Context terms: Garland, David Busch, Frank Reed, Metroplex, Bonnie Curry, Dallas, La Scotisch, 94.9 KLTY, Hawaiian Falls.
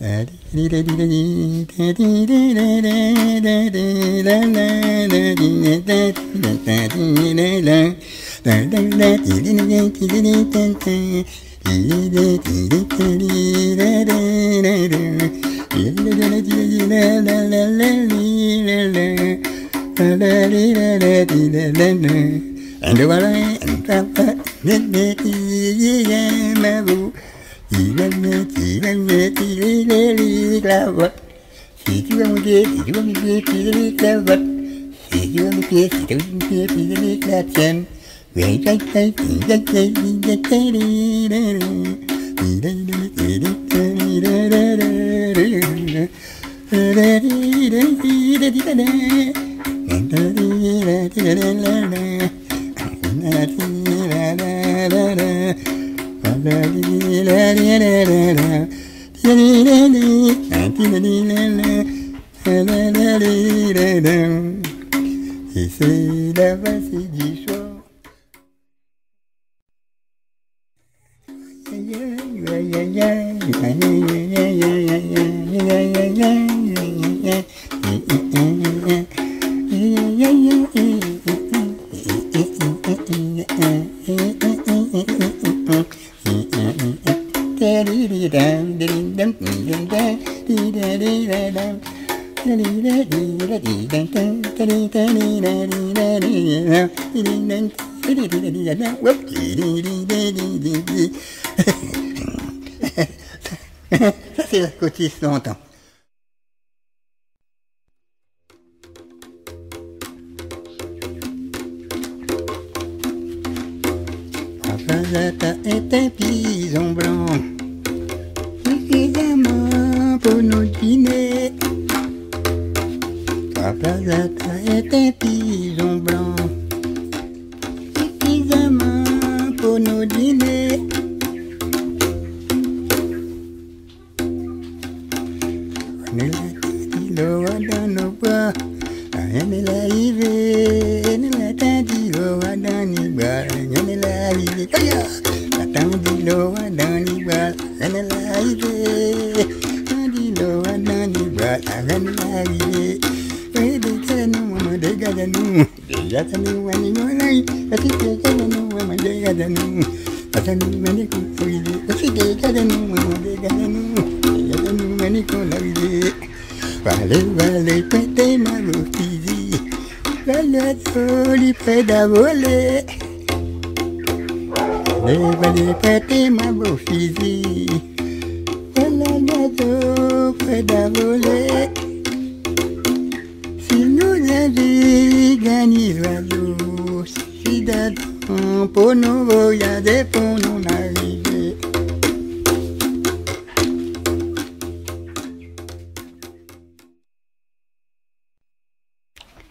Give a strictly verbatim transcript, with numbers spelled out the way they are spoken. Ça, c'est la Scotisch longtemps. Papa Zata est un pison blanc, suffisamment pour nous dîner. Papa Zata est un pison blanc, suffisamment pour nous dîner.